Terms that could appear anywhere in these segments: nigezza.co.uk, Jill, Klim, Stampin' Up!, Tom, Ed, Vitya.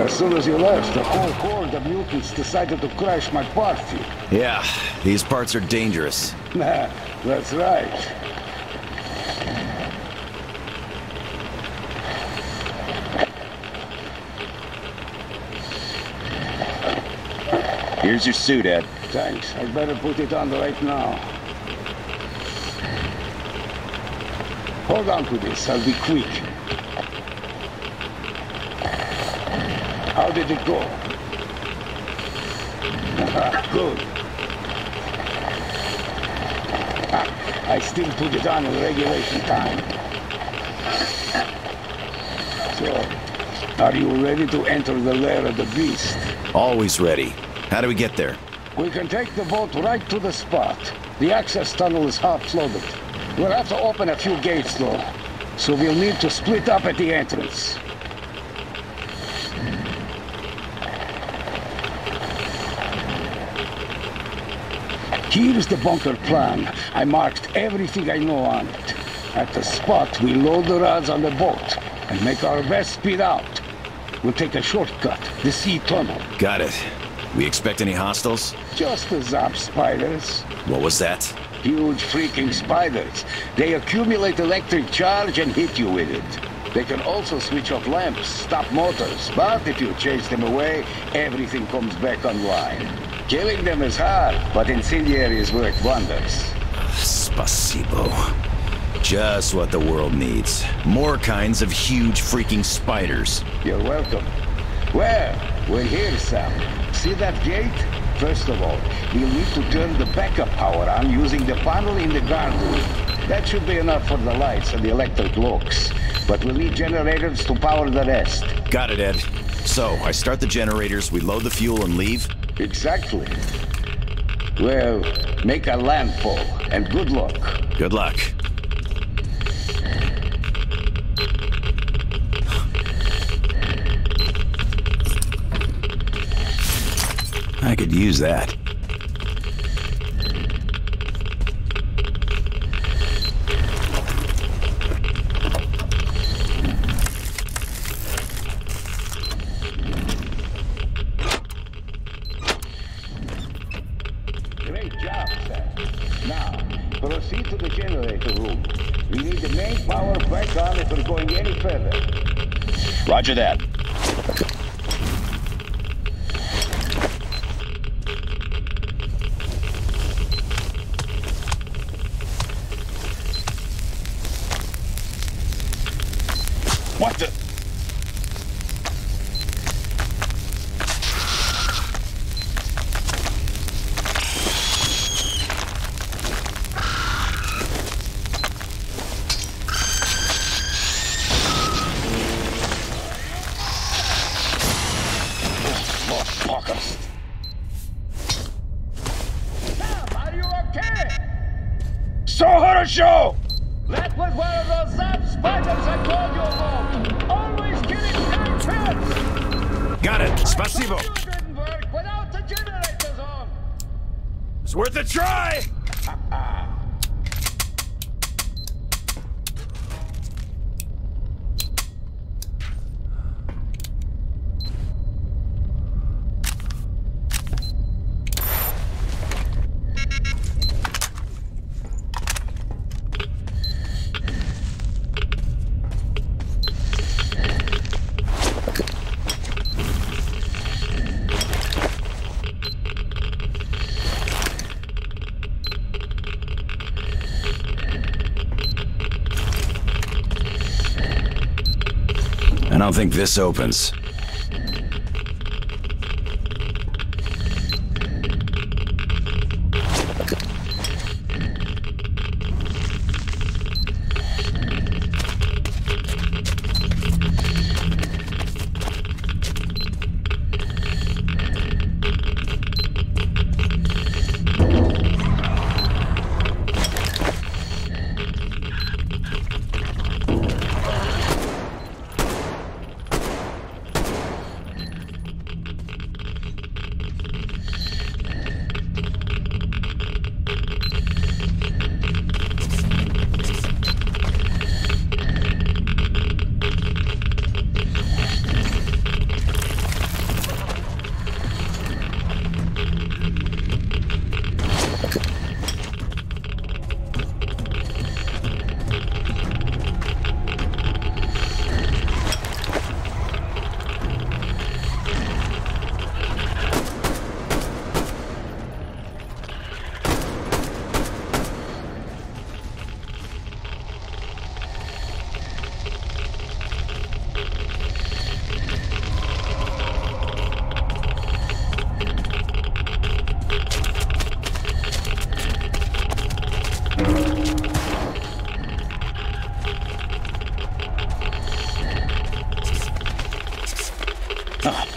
As soon as you left, the whole horde of mutants decided to crash my party. Yeah, these parts are dangerous. That's right. Here's your suit, Ed. Thanks. I'd better put it on right now. Hold on to this. I'll be quick. How did it go? Good. I still put it on in regulation time. So, are you ready to enter the lair of the beast? Always ready. How do we get there? We can take the boat right to the spot. The access tunnel is half-flooded. We'll have to open a few gates, though. So we'll need to split up at the entrance. Here's the bunker plan. I marked everything I know on it. At the spot, we load the rods on the boat and make our best speed out. We'll take a shortcut, the sea tunnel. Got it. We expect any hostiles? Just the Zap spiders. What was that? Huge freaking spiders. They accumulate electric charge and hit you with it. They can also switch off lamps, stop motors, but if you chase them away, everything comes back online. Killing them is hard, but incendiaries work wonders. Spasibo. Just what the world needs. More kinds of huge freaking spiders. You're welcome. Well, we're here, Sam. See that gate? First of all, we'll need to turn the backup power on using the panel in the guard room. That should be enough for the lights and the electric locks. But we'll need generators to power the rest. Got it, Ed. So, I start the generators, we load the fuel and leave? Exactly. Well, make a landfall, and good luck. Good luck. I could use that. Great job, Sam. Now, proceed to the generator room. We need the main power back on if we're going any further. Roger that. What the? It's worth a try! I don't think this opens.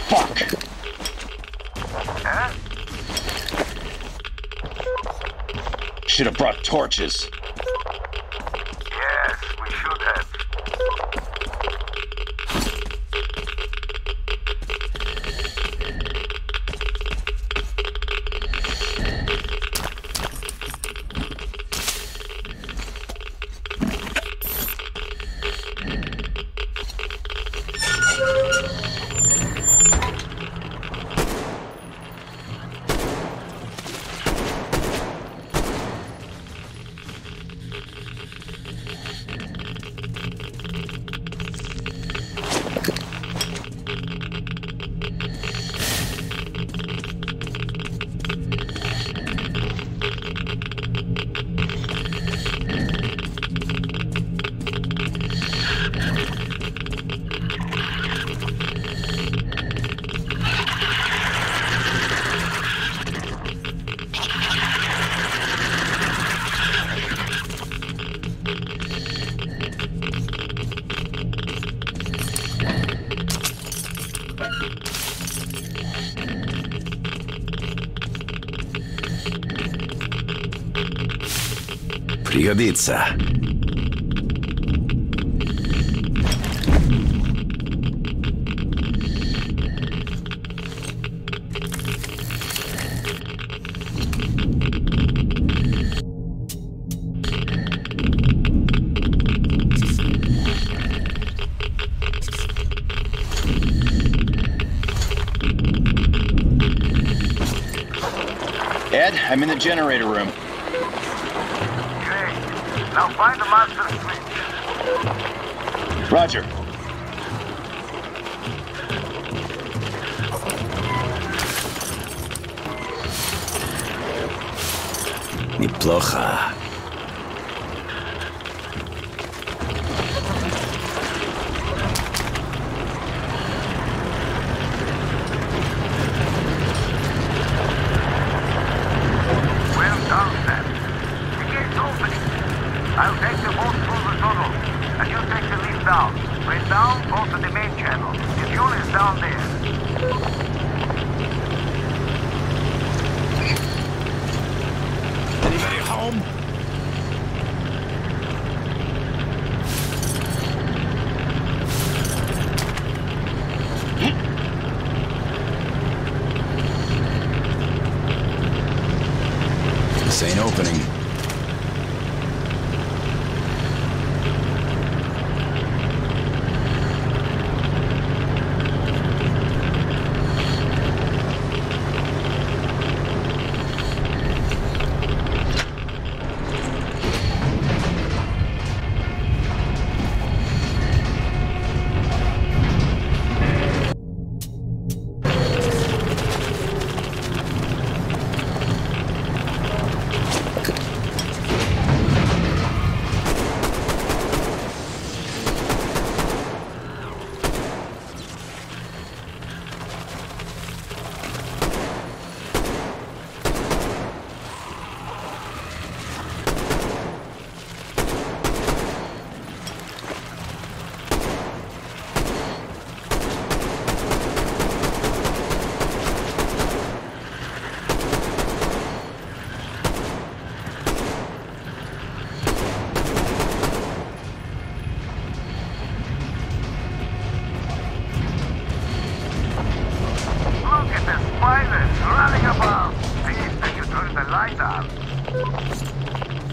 Fuck! Huh? Should have brought torches. Yes, we should have. Пригодится. Ed, I'm in the generator room. Now find the master switch. Roger. Неплохо.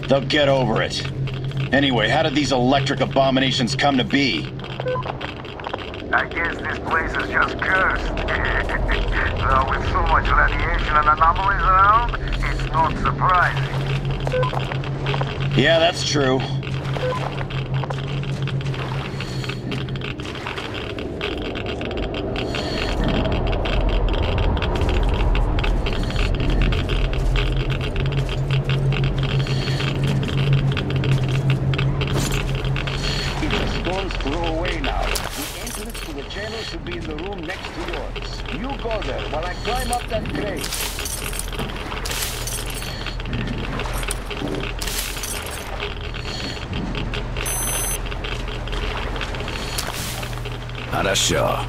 They'll get over it. Anyway, how did these electric abominations come to be? I guess this place is just cursed. Well, with so much radiation and anomalies around, it's not surprising. Yeah, that's true. Хорошо.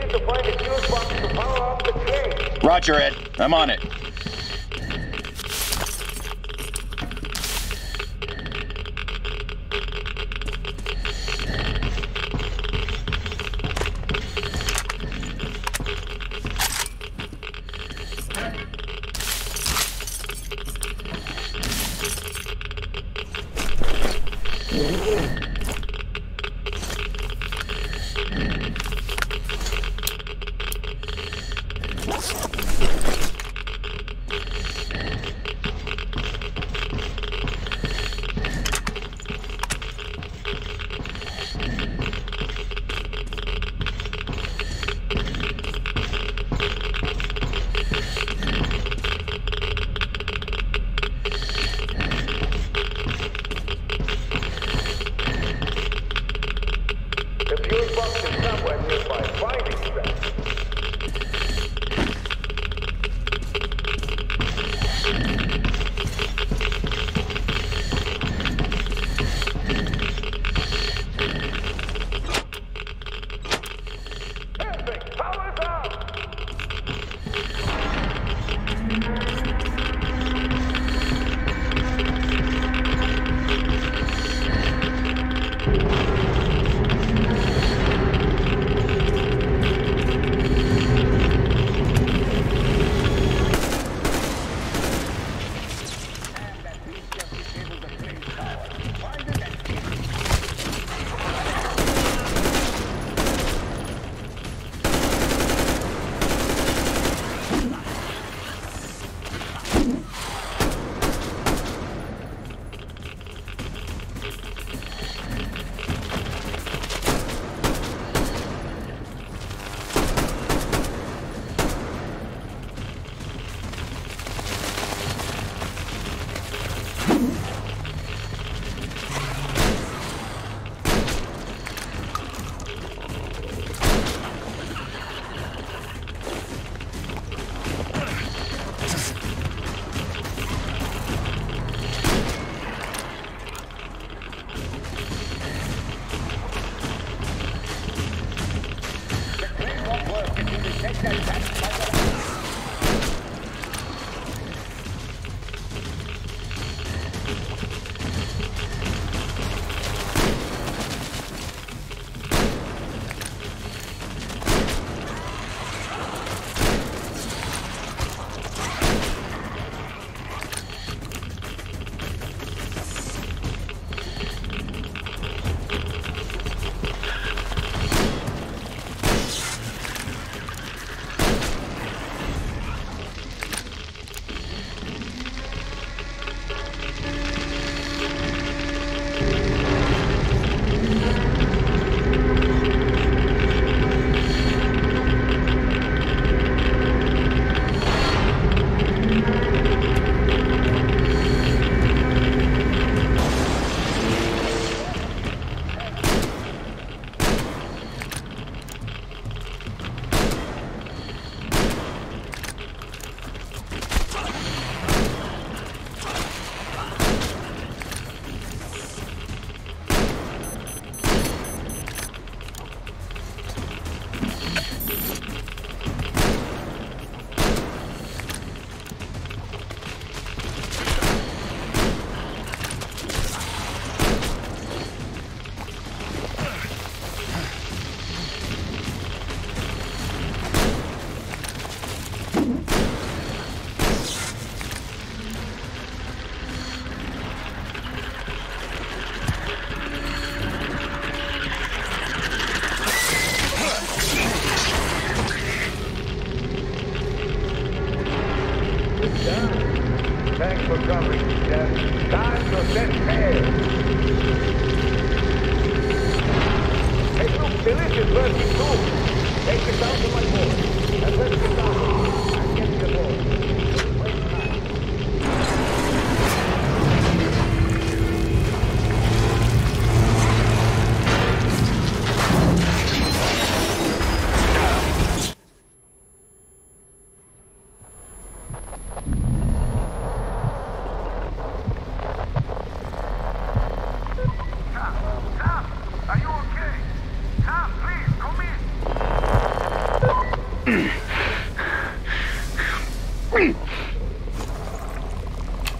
need to find a fuse box to power off the train. Roger, Ed. I'm on it. Tom, please, come in.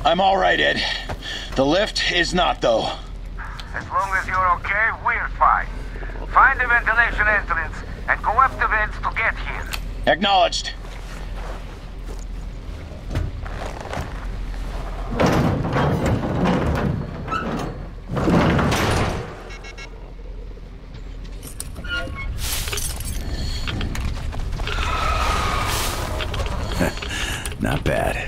I'm all right, Ed. The lift is not, though. As long as you're okay, we're fine. Find the ventilation entrance and go up the vents to get here. Acknowledged. Not bad.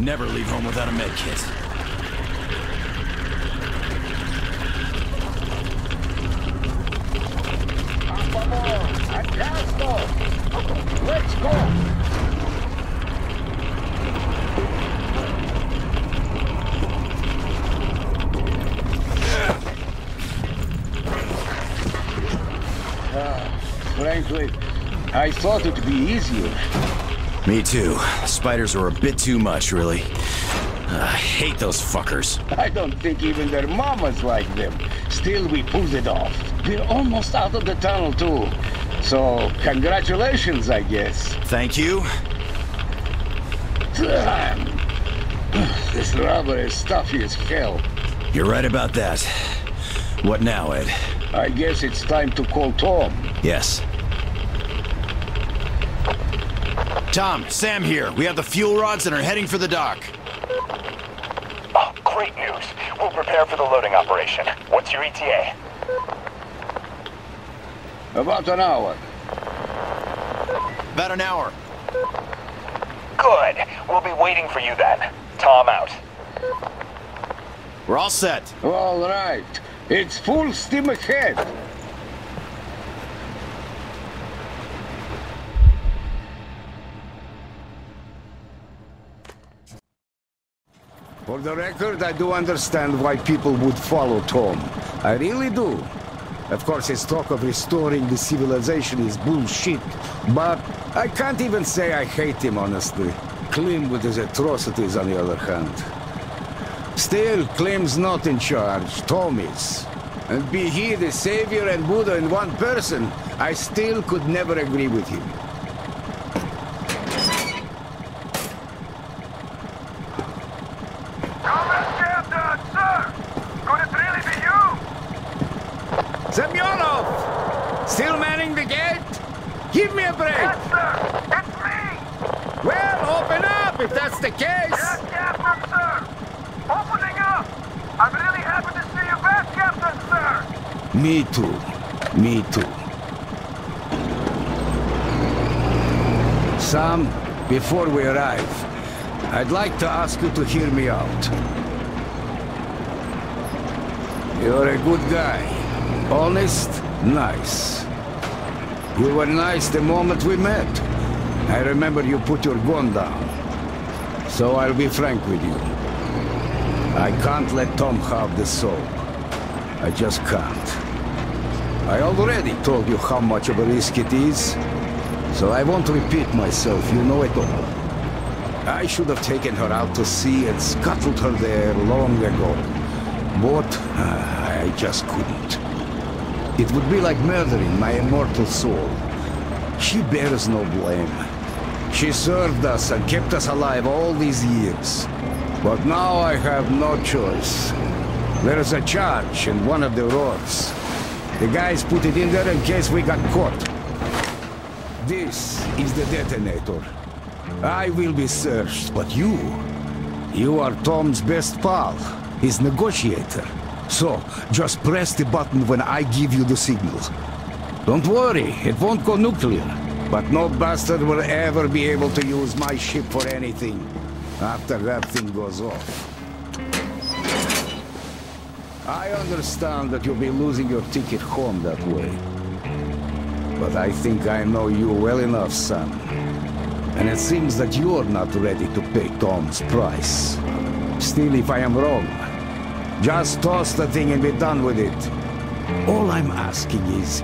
Never leave home without a med kit. Let's go! Frankly, I thought it would be easier. Me too. Spiders are a bit too much, really. I hate those fuckers. I don't think even their mamas like them. Still, we pulled it off. We're almost out of the tunnel, too. So, congratulations, I guess. Thank you. This rubber is stuffy as hell. You're right about that. What now, Ed? I guess it's time to call Tom. Yes. Tom, Sam here. We have the fuel rods and are heading for the dock. Oh, great news. We'll prepare for the loading operation. What's your ETA? About an hour. Good. We'll be waiting for you then. Tom out. We're all set. All right. It's full steam ahead. For the record, I do understand why people would follow Tom. I really do. Of course, his talk of restoring the civilization is bullshit, but I can't even say I hate him, honestly. Klim with his atrocities, on the other hand. Still, Klim's not in charge, Tom is. And be he the savior and Buddha in one person, I still could never agree with him. Me too. Sam, before we arrive, I'd like to ask you to hear me out. You're a good guy. Honest, nice. You were nice the moment we met. I remember you put your gun down. So I'll be frank with you. I can't let Tom have the soul. I just can't. I already told you how much of a risk it is, so I won't repeat myself, you know it all. I should have taken her out to sea and scuttled her there long ago, but I just couldn't. It would be like murdering my immortal soul. She bears no blame. She served us and kept us alive all these years, but now I have no choice. There is a charge in one of the rods. The guys put it in there in case we got caught. This is the detonator. I will be searched, but you are Tom's best pal, his negotiator. So, just press the button when I give you the signal. Don't worry, it won't go nuclear. But no bastard will ever be able to use my ship for anything after that thing goes off. I understand that you'll be losing your ticket home that way. But I think I know you well enough, Sam. And it seems that you're not ready to pay Tom's price. Still, if I am wrong, just toss the thing and be done with it. All I'm asking is,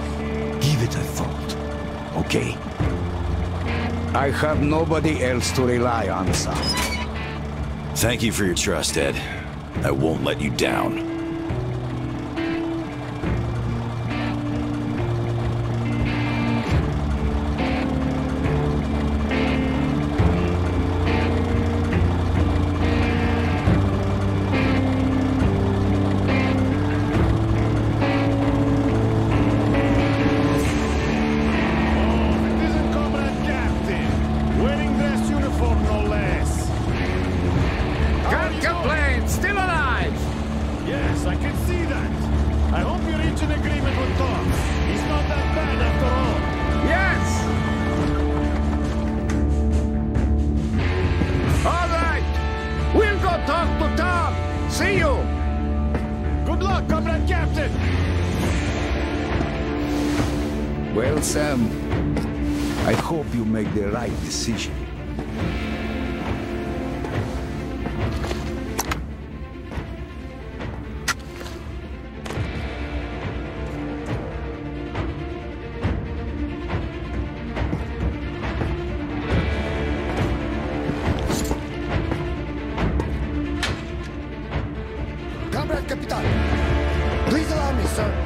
give it a thought, okay? I have nobody else to rely on, Sam. Thank you for your trust, Ed. I won't let you down. Well, Sam, I hope you make the right decision. Please allow me, sir.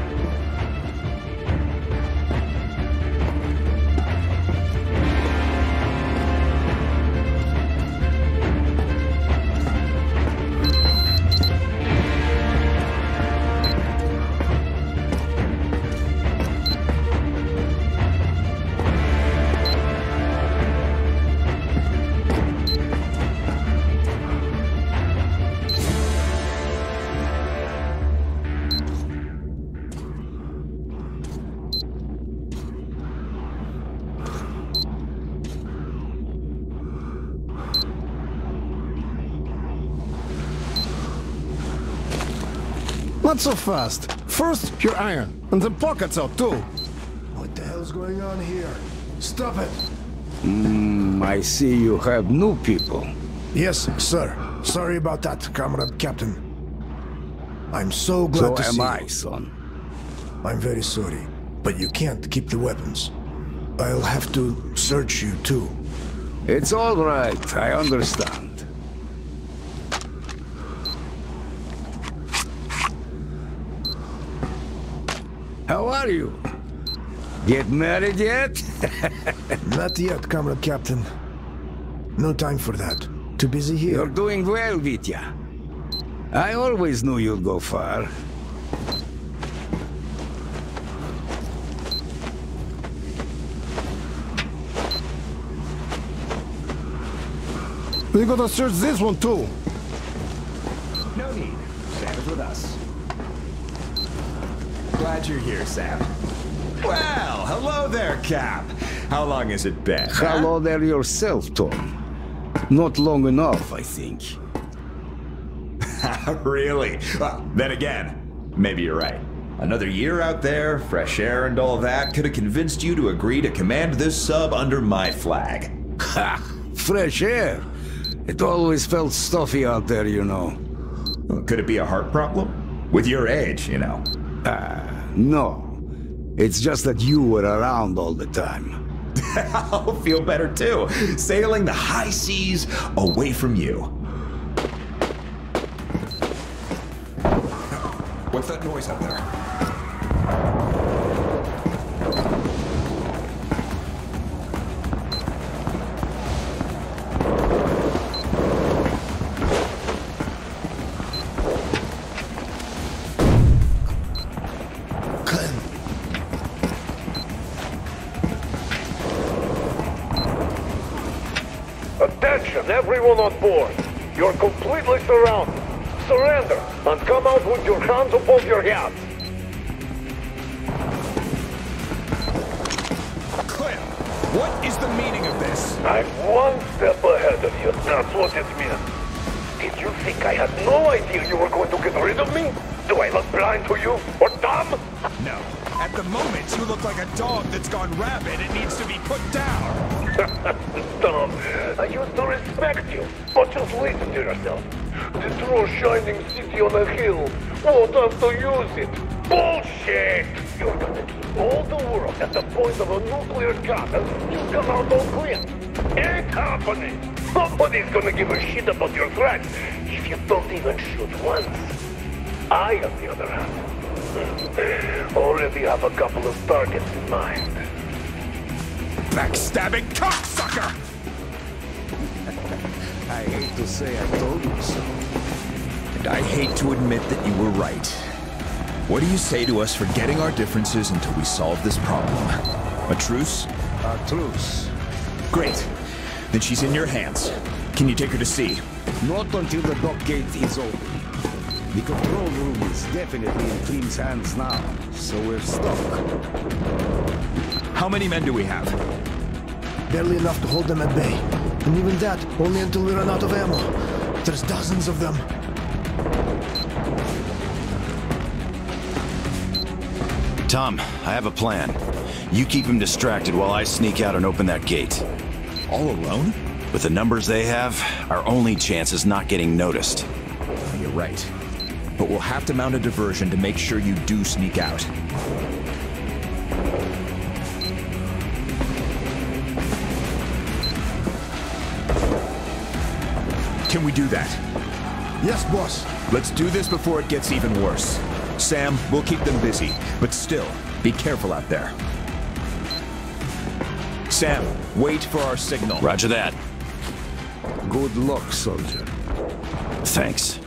Not so fast. First, your iron, and the pockets out too. What the hell's going on here? Stop it! I see you have new people. Yes, sir. Sorry about that, Comrade Captain. I'm so glad to see you. So am I, son. I'm very sorry, but you can't keep the weapons. I'll have to search you too. It's all right, I understand. How are you? Get married yet? Not yet, Comrade Captain. No time for that. Too busy here. You're doing well, Vitya. I always knew you'd go far. We gotta search this one too. No need. Sam is with us. Glad you're here, Sam. Well, hello there, Cap. How long has it been? Huh? Hello there yourself, Tom. Not long enough, I think. Really? Well, then again, maybe you're right. Another year out there, fresh air and all that, could have convinced you to agree to command this sub under my flag. Ha! Fresh air? It always felt stuffy out there, you know. Could it be a heart problem? With your age, you know. No. It's just that you were around all the time. I'll feel better too, sailing the high seas away from you. What's that noise out there? Everyone on board, you're completely surrounded. Surrender and come out with your hands above your head. Klim, what is the meaning of this? I'm one step ahead of you, that's what it means. Did you think I had no idea you were going to get rid of me? Do I look blind to you, or dumb? No, at the moment you look like a dog that's gone rabid and needs to be put down. Tom, I used to respect you, but just listen to yourself. The true shining city on a hill won't have to use it. Bullshit! You're gonna keep all the world at the point of a nuclear gun and you come out all clean. Ain't happening! Nobody's gonna give a shit about your threats if you don't even shoot once. I, on the other hand, already have a couple of targets in mind. Backstabbing cocksucker! I hate to say I told you so. And I hate to admit that you were right. What do you say to us forgetting our differences until we solve this problem? A truce? A truce. Great. Then she's in your hands. Can you take her to sea? Not until the dock gate is open. The control room is definitely in Klim's hands now, so we're stuck. How many men do we have? Barely enough to hold them at bay. And even that, only until we run out of ammo. There's dozens of them. Tom, I have a plan. You keep him distracted while I sneak out and open that gate. All alone? With the numbers they have, our only chance is not getting noticed. You're right. But we'll have to mount a diversion to make sure you do sneak out. Can we do that? Yes, boss. Let's do this before it gets even worse. Sam, we'll keep them busy, but still, be careful out there. Sam, wait for our signal. Roger that. Good luck, soldier. Thanks.